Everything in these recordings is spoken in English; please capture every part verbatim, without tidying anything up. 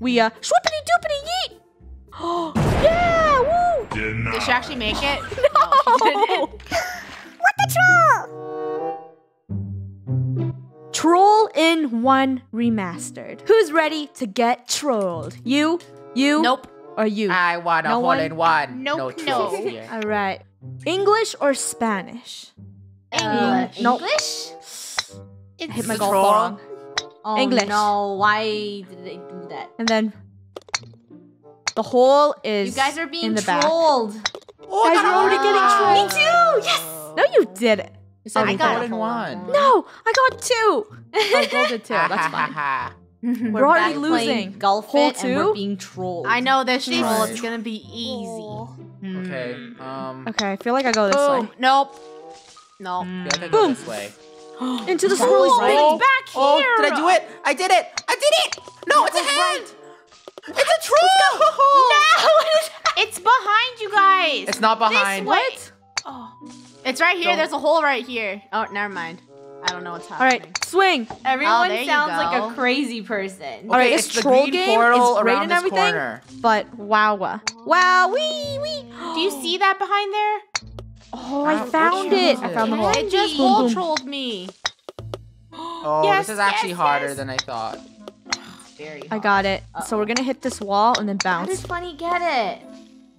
we uh swoopity doopity yeet. Oh yeah, woo! Did, Did she actually make it? No, she didn't. What the troll? Troll-in-One remastered. Who's ready to get trolled? You, you, nope, or you? I want a hole-in-one. No, nope, no. no. All right. English or Spanish? English. Uh, nope. English? It's I hit my golf ball wrong. Oh, English. No, why did they do that? And then the hole is. You guys are being trolled. Oh, guys, you're already getting trolled. Me too. Yes. No, you didn't. So I got in one. No, I got two. I rolled a two. That's fine. We're, we're already losing. Golf It, and we're being trolled. I know this troll is gonna be easy. Okay. Um. Okay. I feel like I go this boom. way. Nope. No. Nope. I go boom. This way. Into the swirly spinning back here. Oh, did I do it? I did it. I did it. No, it's a hand. It's a troll! No! It's behind you guys! It's not behind. What? Oh. It's right here. Don't. There's a hole right here. Oh, never mind. I don't know what's happening. All right, swing. Everyone oh, sounds like a crazy person. Okay, all right, it's this troll the game is great and everything, corner. But wow. Wow, wee, wee. Do you see that behind there? Oh, I, I found it. it. I found the hole. It just hole trolled me. Oh, yes, this is actually yes, harder yes. than I thought. I got it. Uh-oh. So we're gonna hit this wall and then bounce. How did Funneh get it?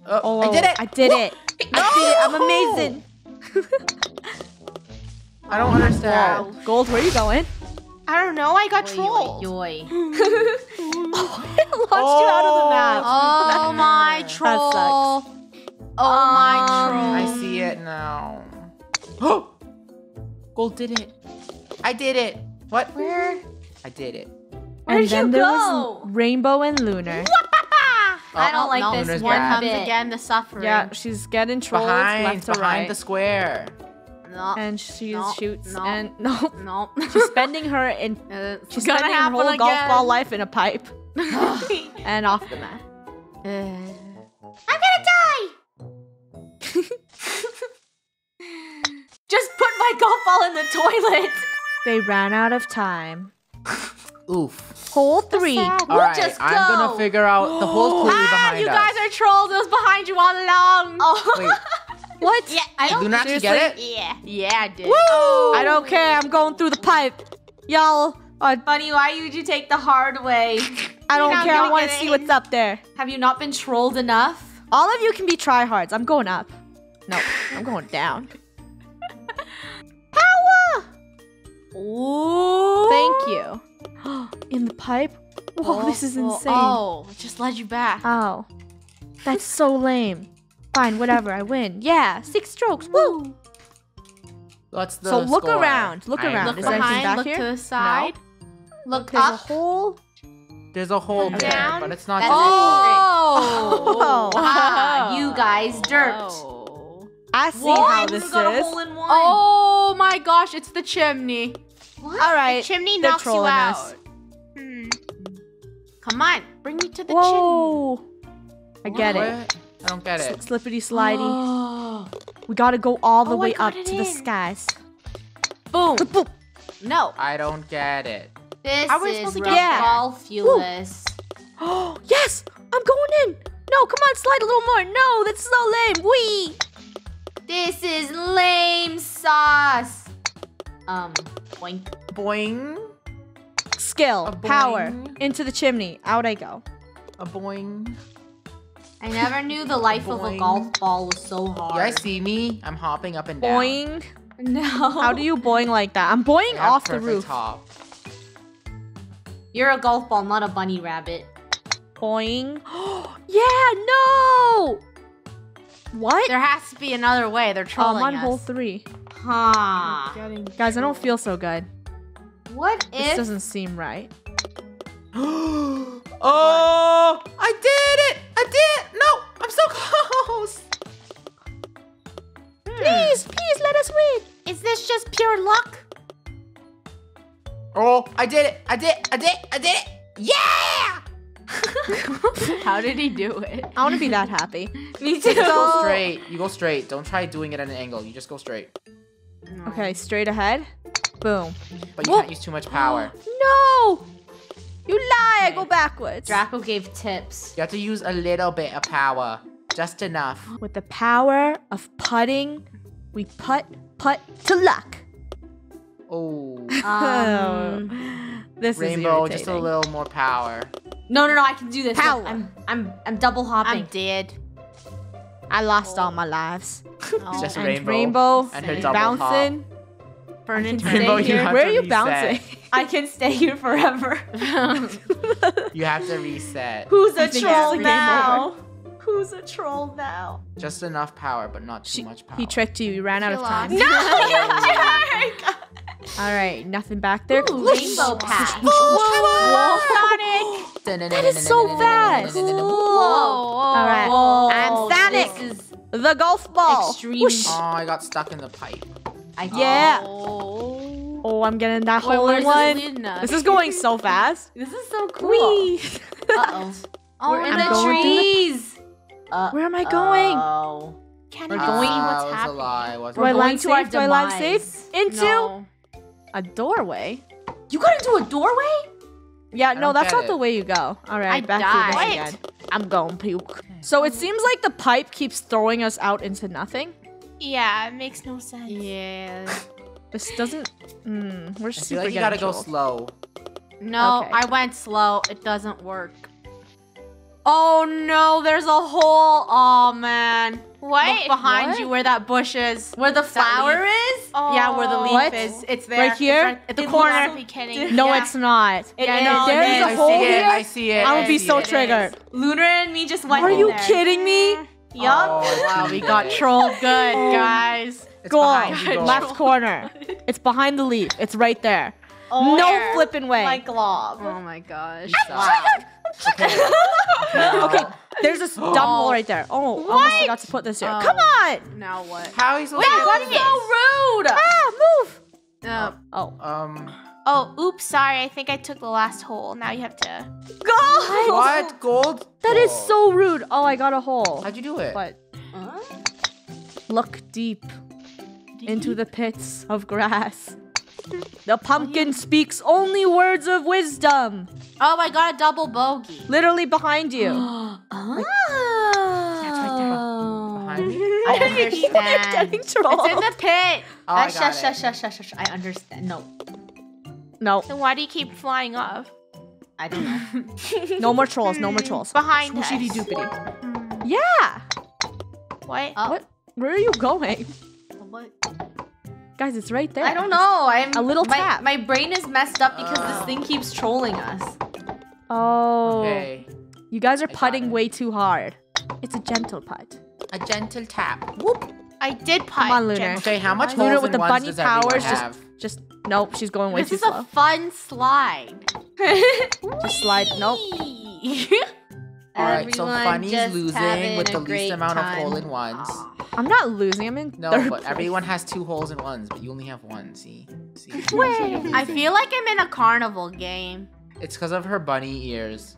Uh, oh, I did it! I did it! No! I did it! I'm amazing! I don't understand. Wow. Gold, where are you going? I don't know. I got oy, trolled. Oy, oy. Oh, it launched oh, you out of the map. Oh my troll! That sucks. Oh my um, troll! I see it now. Oh! Gold did it. I did it. What? Where? I did it. Where'd and then you there go? was Rainbow and Lunar. I don't oh, like no, this Lunar's one bad. Comes again, the suffering. Yeah, she's getting trolled behind, left to behind right. the square. No, and she no, shoots no, and no, no. She's spending her in. Uh, she's spending her whole again. golf ball life in a pipe. And off the mat. Uh, I'm gonna die. Just put my golf ball in the toilet. They ran out of time. Oof. Hole three. All we'll right, just go. I'm gonna figure out the whole clue behind us. You guys us. are trolls. It was behind you all along. Oh. Wait. What? Yeah, I don't. Do not you get it? Yeah. Yeah, I did. Woo! Oh. I don't care. I'm going through the pipe. Y'all are funny. Why would you take the hard way? I don't care. I want to see in. what's up there. Have you not been trolled enough? All of you can be tryhards. I'm going up. No, I'm going down. Power. Ooh. Thank you. In the pipe? Whoa, oh, this is insane. Oh, it just led you back. Oh, that's so lame. Fine, whatever, I win. Yeah, six strokes, woo! That's the So look score. around, look I around. Look is behind, back look here? to the side. No. Look There's up. There's a hole. There's a hole there, down. but it's not that's Oh! Wow, you guys dirt. Whoa. I see what? how this is. Oh my gosh, it's the chimney. What? All right, the chimney knocks you out. Us. Hmm. Come on, bring me to the Whoa. chimney. I get what? it. I don't get it. Sli slippity slidey. We gotta go all the oh, way up to in. the skies. Boom. Boom. No. I don't get it. This is ridiculous. Oh yes, I'm going in. No, come on, slide a little more. No, that's so lame. Wee. This is lame sauce. Um. Boing. Boing. Skill. A boing. Power. Into the chimney. Out I go. A boing. I never knew the life a of a golf ball was so hard. You guys see me? I'm hopping up and down. Boing. No. How do you boing like that? I'm boing yeah, off the roof. Hop. You're a golf ball, not a bunny rabbit. Boing. Yeah, no! What? There has to be another way. They're trolling us. Oh, I'm on us. hole three. Huh. Guys, I don't feel so good. What if? This doesn't seem right. Oh, I did it! I did! No, I'm so close! Hmm. Please, please let us win! Is this just pure luck? Oh, I did it! I did! I did! I did it! Yeah! How did he do it? I want to be that happy. Me too. You go straight. You go straight. Don't try doing it at an angle. You just go straight. No. Okay, straight ahead. Boom. But you Whoa. can't use too much power. No! You lie, I go backwards. Draco gave tips. You have to use a little bit of power. Just enough. With the power of putting, we putt, putt to luck. Oh. Um, this Rainbow, is irritating. Just a little more power. No, no, no, I can do this. Power. I'm, I'm, I'm double hopping. I'm dead. I lost oh. all my lives. Oh. Just and Rainbow. Rainbow and her double bouncing. Hop. Rainbow, you have Where to are you reset. Bouncing? I can stay here forever. You have to reset. Who's a troll now? Who's a troll now? Just enough power, but not too she, much power. He tricked you. You ran she out of time. Lost. No, you jerk! All right, nothing back there. Ooh, Rainbow pass. Whoa, whoa, whoa, Sonic! That is so fast. Whoa! All right, whoa, and Sonic, the golf ball. Extreme. Oh, I got stuck in the pipe. I yeah. Oh. oh, I'm getting that Wait, hole in one. This is going so fast. This is so cool. Whee. Uh-oh. Oh, we're in I'm the trees. The... Uh, Where am I going? Uh, Can I uh, going? What's was happening? A lie. What's do I live safe? Do I live safe? Into no. a doorway. You got into a doorway? Yeah, no, that's not it. the way you go. All right, I back died. to this again. I'm going puke. So it seems like the pipe keeps throwing us out into nothing. Yeah, it makes no sense. Yeah. This doesn't... Mm, we're I super feel like you gotta go slow. No, okay. I went slow. It doesn't work. Oh, no. There's a hole. Oh, man. What? Look behind what? you where that bush is. Where the flower is? Oh. Yeah, where the leaf what? is. It's there. Right here? Right at the it corner. Be kidding. No, yeah. it's not. It yeah, no, there's it is. a hole I see here. It. I see it. I would be so it triggered. Is. Lunar and me just went Are you there. kidding me? Yup. Oh, wow, we got trolled good, guys. It's Gold, you, Gold. left corner. It's behind the leaf. It's right there. Oh, no flipping way. My glob. Oh my gosh. I'm triggered. Okay. okay, there's a dumb hole right there. Oh, what? Almost forgot to put this here. Um, Come on. Now what? How are you supposed Wait, to do this? so rude. Ah, move. Uh, oh. Um. Oh, oops, sorry. I think I took the last hole. Now you have to... Gold! What? Gold? That is so rude. Oh, I got a hole. How'd you do it? But uh? Look deep, deep into the pits of grass. The pumpkin speaks only words of wisdom. Oh, I got a double bogey. Literally behind you. Oh. Like, that's right there. Behind me? I understand. It's in the pit. Oh, I got shush, it. Shush, shush, shush, shush. I understand. No. No. Then why do you keep flying off? I don't know. No more trolls. No more trolls. Behind us. Mm. Yeah. What? Uh, what? Where are you going? What? Guys, it's right there. I don't know. I'm a little my, tap. My brain is messed up because uh. this thing keeps trolling us. Oh. Okay. You guys are I putting way too hard. It's a gentle putt. A gentle tap. Whoop. I did putt. Come on, Lunar. Okay, how much Lunar holes with the bunny powers? Just, just nope. She's going way this too slow. This is a fun slide. Just slide. Nope. All right. So Funneh's losing with the least amount time. of hole in ones. I'm not losing. I'm in no, third but place. Everyone has two holes in ones, but you only have one. See. See. Wait. I feel like I'm in a carnival game. It's because of her bunny ears.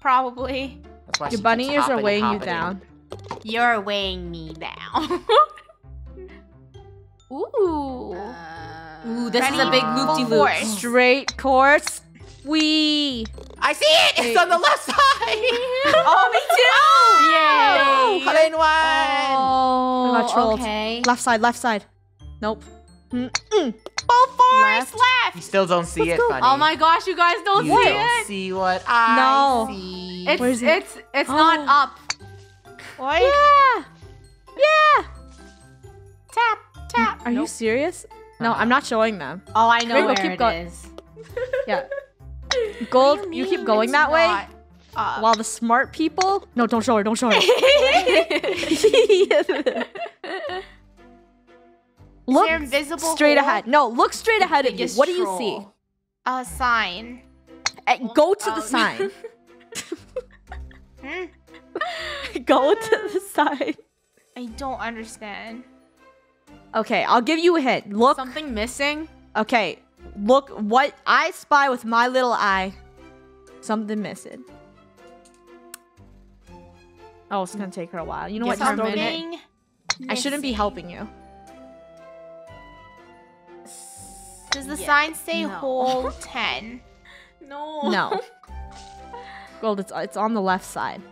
Probably. That's why your bunny ears are weighing you down. You're weighing me down. Ooh. Uh, Ooh, this ready? is a big loop-de-loop. -loop. Straight course. Wee. I see it. Wait. It's on the left side. Oh, me too. Oh, yay. No. Hole in one. Oh, I got trolled. Okay. Left side, left side. Nope. Mm -mm. Ball force, left. left. You still don't see Let's it, go. Funneh. Oh my gosh, you guys don't you see don't it. You don't see what I no. see. It's, Where's it? It's, it's oh. not up. What? Yeah! Yeah! Tap, tap. Are nope. you serious? No, I'm not showing them. Oh, I know Rainbow, where keep it is. Yeah. Gold, you, you keep going it's that way? Up. While the smart people... No, don't show her, don't show her. Look invisible straight hole? ahead. No, look straight the ahead of you. What do you see? A sign. Go to oh. the sign. hmm? Go to the side. I don't understand. Okay, I'll give you a hint. Look. Something missing? Okay, look what I spy with my little eye. Something missing. Oh, it's gonna take her a while. You know what? Something I shouldn't be helping you. Does the yeah. sign say no. hole ten? No. No. Gold, it's it's on the left side.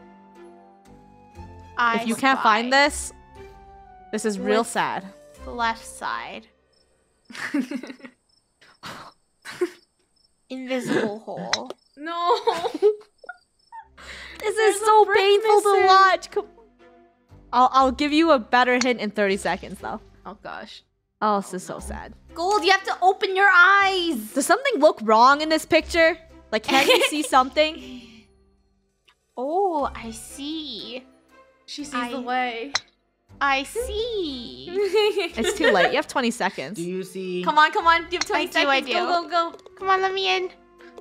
I if you spy. can't find this, this is real With sad. The left side. Invisible hole. No. This There's is so painful missing. to watch. Come I'll I'll give you a better hint in thirty seconds though. Oh gosh. Oh, this oh, is no. so sad. Gold, you have to open your eyes. Does something look wrong in this picture? Like, can you see something? Oh, I see. She sees I, the way. I see. It's too late. You have twenty seconds. Do you see? Come on, come on. You have twenty seconds. I do, I do. Go, go, go. Come on, let me in.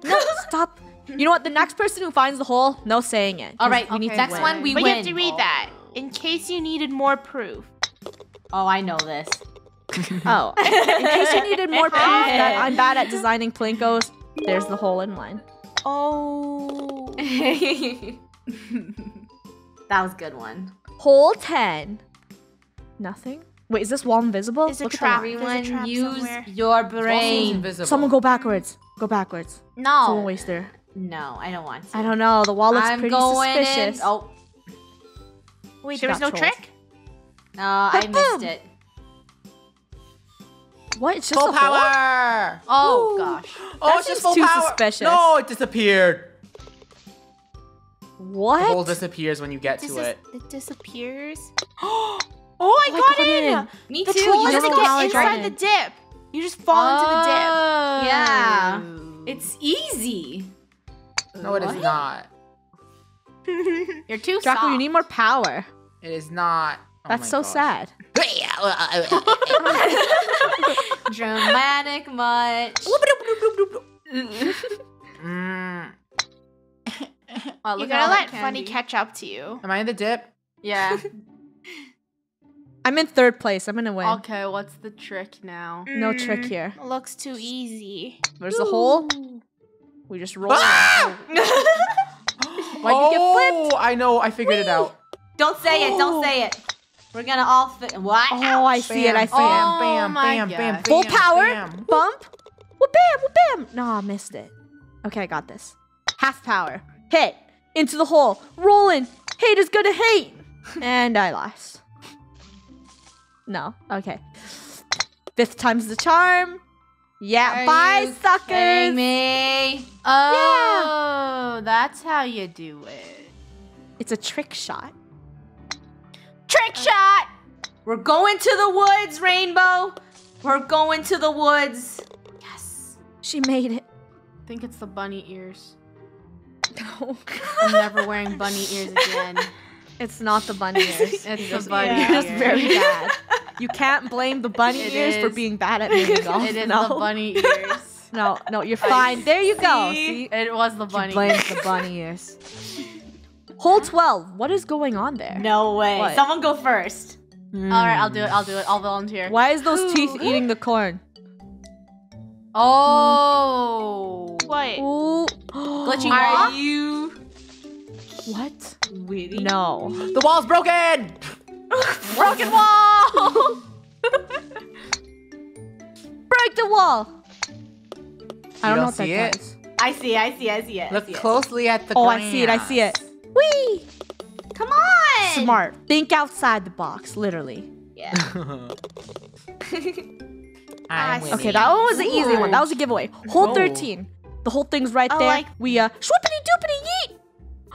No, stop. You know what? The next person who finds the hole, no saying it. All right, okay, we need next win. one. We but win. But you have to read oh. that in case you needed more proof. Oh, I know this. Oh, in case you needed more proof that I'm bad at designing Plinkos, there's the hole in one. Oh. That was a good one. Hole ten. Nothing? Wait, is this wall invisible? It's a trap. Everyone use somewhere. your brain. Someone go backwards. Go backwards. No. Someone waste there. No, I don't want to. I don't know. The wall looks I'm pretty going suspicious. In. Oh. Wait, she there was no trolled. trick? No, I Boom. missed it. What? It's just full a power. Hole? Oh, Ooh. gosh. Oh, That's it's just, just full too power. suspicious. No, it disappeared. What? The hole disappears when you get this to is, it. It disappears? Oh, I, I got in. in! Me the too! You just get inside the dip! You just fall oh, into the dip. Yeah. It's easy. No, what? it is not. You're too Draco, soft. you need more power. It is not. Oh That's so gosh. sad. Dramatic much. mm. Well, you gotta let Funneh catch up to you. Am I in the dip? Yeah. I'm in third place. I'm gonna win. Okay, what's the trick now? No mm. trick here. It looks too easy. There's Ooh. a hole. We just roll. Ah! Why'd oh, you get flipped? I know. I figured Whee! it out. Don't say oh. it. Don't say it. We're gonna all fit. What? Oh, Ouch. I see bam. it. I see oh, it. Bam, bam, bam, bam. Full power. Bam. Bump. Whoop, bam, whoop, bam. No, I missed it. Okay, I got this. Half power. Hit. Into the hole. Rolling. Hate is gonna hate. And I lost. No. Okay. Fifth time's the charm. Yeah. Are bye, suckers. Me? Oh, yeah. That's how you do it. It's a trick shot. Trick shot. We're going to the woods, Rainbow. We're going to the woods. Yes. She made it. I think it's the bunny ears. No. I'm never wearing bunny ears again. It's not the bunny ears. It's the bunny yeah. ears. It's very bad. You can't blame the bunny it ears is. for being bad at mini golf. It is no. the bunny ears. No, no, you're fine. I there you see. go. See? It was the bunny. She blames the bunny ears. Hole twelve. What is going on there? No way. What? Someone go first. Mm. All right, I'll do it. I'll do it. I'll volunteer. Why is those Ooh. teeth eating the corn? Oh. What? Ooh. Glitching Are wall? you? What? Witty. No. The wall's broken! Broken wall! Break the wall! You I don't, don't know what see that it? Does. I see, I see, I see it. Look see closely it. at the Oh, glass. I see it, I see it. Whee! Come on! Smart. Think outside the box, literally. Yeah. I okay, that one was an easy one. That was a giveaway. Hole thirteen. The whole thing's right I there. Like we, uh, shwoopity-doopity-yeet!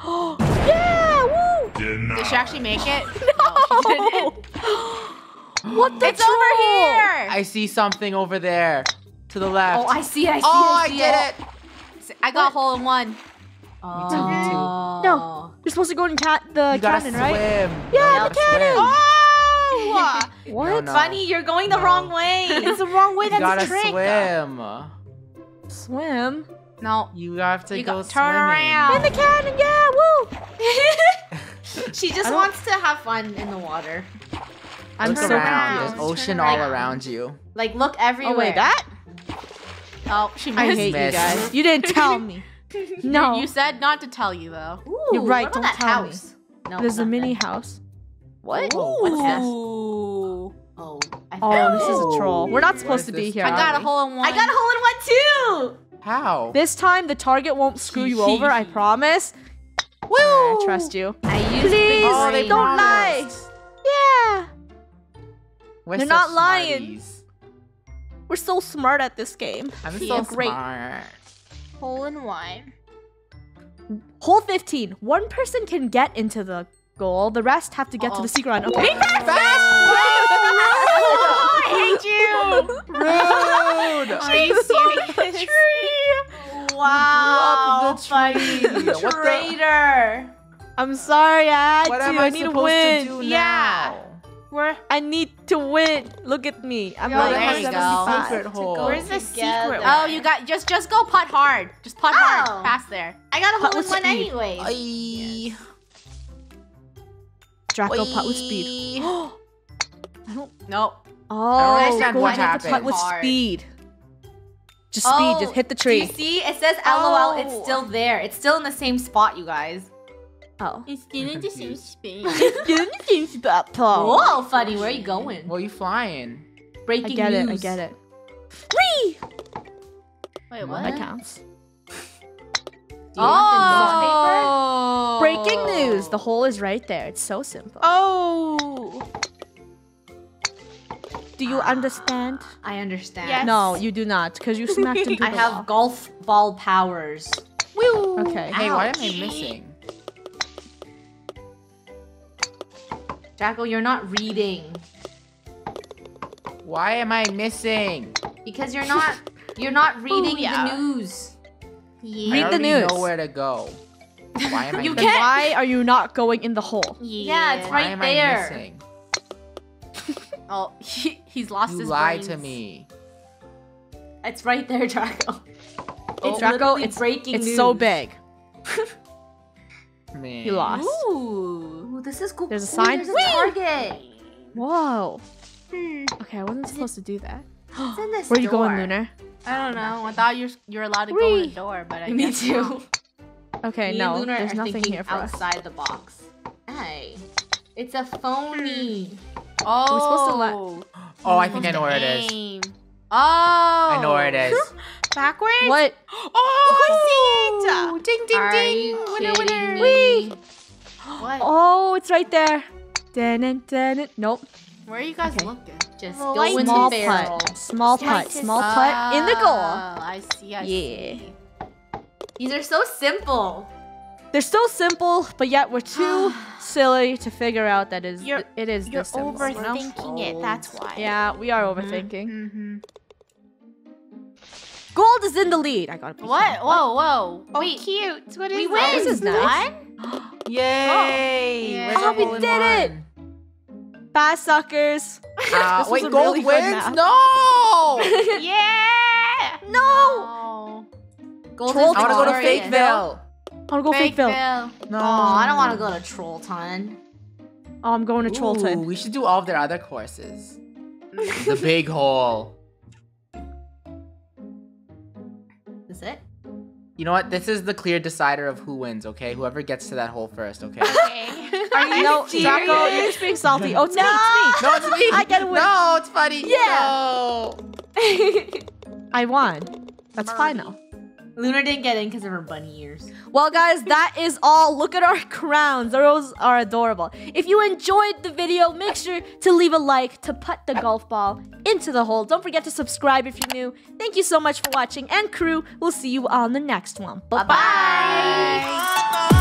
Oh yeah! Woo! Denied. Did she actually make it? No! no what the It's troll? over here! I see something over there. To the left. Oh, I see it, I see oh, it, I see I did it. it! I got what? hole in one. Oh. Me too, me too. No, you're supposed to go in cat the you cannon, right? Yeah, no, the cannon! Swim. Oh! What? No, no. Funny, you're going the no. wrong way. It's the wrong way, you that's a trick. You gotta swim. Swim? No, you have to you go, go turn around in the cannon. Yeah, woo! She just wants to have fun in the water. I'm look so around. Confused. There's ocean all around you. Like look everywhere. Oh wait, that? Oh, she missed. I hate missed. you guys. You didn't tell me. No, you said not to tell you though. Ooh, You're right. What about don't that tell house? me. No, there's a mini that. house. What? Ooh. What's this? Oh, I oh, this is a troll. We're not supposed to be here. I got a hole in one. I got a hole in one too. How? This time the target won't screw you over, I promise. Woo! I trust you. I use Please, oh, they don't lie. Yeah. We're They're so not smarties. lying. We're so smart at this game. I'm yeah, so great. smart. Hole in one. Hole fifteen. One person can get into the goal. The rest have to get uh -oh. to the secret round. Okay. Fast! Fast! I hate you. Rude. Are you serious? The tree. Wow. Funny. Traitor. I'm sorry. I had what to. Am I, I need to win. To do yeah. Now? Where? I need to win. Look at me. I'm not going to the secret hole. Where's the secret one? Oh, you got just just go putt hard. Just putt oh. hard. Fast there. I got a hole in one anyway. Yes. Draco putt with speed. I don't. No. Oh, I don't understand what happened. Putt with speed. Just oh, speed. Just hit the tree. Do you see? It says L O L. Oh. It's still there. It's still in the same spot, you guys. Oh. It's still in the same space. It's still in the same spot. Whoa, Funneh, where are you going? Where are you flying? Breaking news. I get news. it, I get it. Whee! Wait, what? That counts. Do you oh! want the newspaper? Breaking news. The hole is right there. It's so simple. Oh! Do you understand? I understand. Yes. No, you do not, because you smacked into the I have wall. golf ball powers. Woo! Okay. Ouch. Hey, why am I missing? Draco, you're not reading. Why am I missing? Because you're not you're not reading Booyah. the news. Yeah. Read the news. I don't know where to go. Why am I you can't. Why are you not going in the hole? Yeah, yeah it's right why there. Why am I missing? Oh, he, he's lost you his You lied brains. to me. It's right there, Draco. Oh, it's Draco, it's breaking It's news. so big. Man. He lost. Ooh. This is cool. There's a sign. Ooh, there's a target. Whoa. Hmm. Okay, I wasn't supposed to do that. It's in this Where are you door. going, Lunar? I don't know. I thought you're you're allowed to Whee. go in the door, but I Me guess too. Okay, Me no. Lunar there's nothing here for outside us. the box. Hey, it's a phony. Oh. We're supposed to let. Oh, I think I know where it is. Oh. I know where it is. Backwards. What? Oh, oh. I see it. Ding, ding, are ding. Winner, winner. Whee. What? Oh, it's right there. Dun, dun, dun, dun. Nope. Where are you guys okay. looking? Just go Light in small the barrel. Putt. Small putt. Small uh, putt in the goal. I see. I yeah. see. These are so simple. They're so simple, but yet we're too silly to figure out that it is, you're, it is you're this simple. You're overthinking it. That's why. Yeah, we are overthinking. Mm-hmm. Gold is in the lead. I gotta. What? Fun. Whoa, whoa. Oh, Wait, cute. What is we win. This? Is nice. Yay! Oh, oh we did it! Bye, suckers! Uh, wait, Gold really wins? No! yeah! No! Gold Troll, I wanna go to Fakeville! I wanna go Fakeville! Fakeville. No, oh, I don't wanna go to Trollton. Oh, I'm going to Ooh, Trollton. We should do all of their other courses. the big hole. Is it? You know what? This is the clear decider of who wins, okay? Whoever gets to that hole first, okay? Okay. Are you no, Draco, you're just being salty. Oh, it's no. me, it's me. No, it's me. I get a win. No, it's funny. Yeah. No. I won. That's Murray. fine, though. Lunar didn't get in because of her bunny ears. Well, guys, that is all. Look at our crowns. Those are adorable. If you enjoyed the video, make sure to leave a like, to putt the golf ball into the hole. Don't forget to subscribe if you're new. Thank you so much for watching. And K R E W, we'll see you on the next one. Bye-bye.